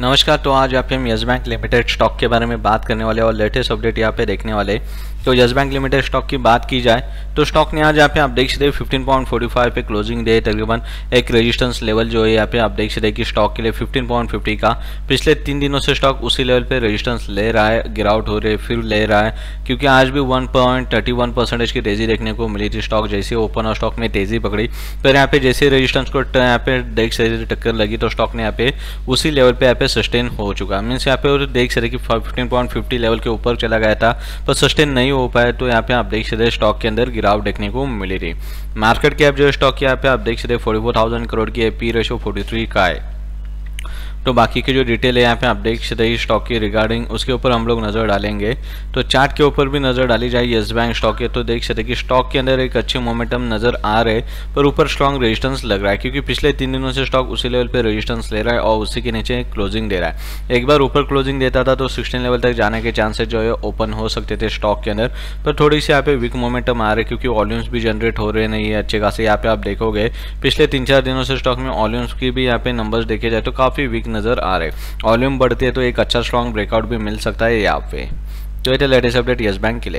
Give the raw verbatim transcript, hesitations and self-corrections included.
नमस्कार। तो आज यहाँ पे हम येस बैंक लिमिटेड स्टॉक के बारे में बात करने वाले और लेटेस्ट अपडेट यहाँ पे देखने वाले। तो येस बैंक लिमिटेड स्टॉक की बात की जाए तो स्टॉक ने आज यहाँ पे आप देख सकते फिफ्टीन पॉइंट फोर्टी फाइव पे क्लोजिंग दे, तकरीबन एक रेजिस्टेंस लेवल जो है यहाँ पे आप देख सकते कि स्टॉक के लिए फिफ्टीन पॉइंट फिफ्टी का पिछले तीन दिनों से स्टॉक उसी लेवल पे रेजिस्टेंस ले रहा है, गिरावट हो रही है, फिर ले रहा है, क्योंकि आज भी one point thirty one percentage की तेजी देखने को मिली थी। स्टॉक जैसे ओपन और स्टॉक ने तेजी पकड़ी, पर यहाँ पे जैसे रेजिस्टेंस को यहाँ पे देख सकते टक्कर लगी तो स्टॉक ने यहाँ पे उसी लेवल पे यहाँ पे सस्टेन हो चुका। मीन्स यहाँ पे देख सकते कि फिफ्टीन पॉइंट फिफ्टी लेवल के ऊपर चला गया था पर सस्टेन नहीं हो पाया, तो यहाँ पे आप देख सकते स्टॉक के अंदर गिरावट देखने को मिली रही। मार्केट कैप जो स्टॉक की यहाँ पे आप देख सकते फोर्टी फोर थाउजेंड करोड़ की है, पी रेशो फोर्टी थ्री का है। तो बाकी के जो डिटेल है यहाँ पे आप देख सकते हैं स्टॉक की रिगार्डिंग, उसके ऊपर हम लोग नज़र डालेंगे। तो चार्ट के ऊपर भी नज़र डाली जाए येस बैंक स्टॉक के, तो देख सकते कि स्टॉक के अंदर एक अच्छे मोमेंटम नज़र आ रहे पर ऊपर स्ट्रांग रेजिस्टेंस लग रहा है, क्योंकि पिछले तीन दिनों से स्टॉक उसी लेवल पर रेजिस्टेंस ले रहा है और उसी के नीचे क्लोजिंग दे रहा है। एक बार ऊपर क्लोजिंग देता था तो सिक्सटीन लेवल तक जाने के चांसेस जो है ओपन हो सकते थे स्टॉक के अंदर, पर थोड़ी सी यहाँ पे वीक मोमेंटम आ रही है क्योंकि वॉल्यूम्स भी जनरेट हो रहे नहीं है अच्छे खासे। यहाँ पे आप देखोगे पिछले तीन चार दिनों से स्टॉक में वॉल्यूम्स की भी यहाँ पे नंबर्स देखे जाए तो काफ़ी वीक नजर आ रहे। वॉल्यूम बढ़ती है तो एक अच्छा स्ट्रांग ब्रेकआउट भी मिल सकता है यहाँ पे। तो ये लेटेस्ट अपडेट येस बैंक के लिए।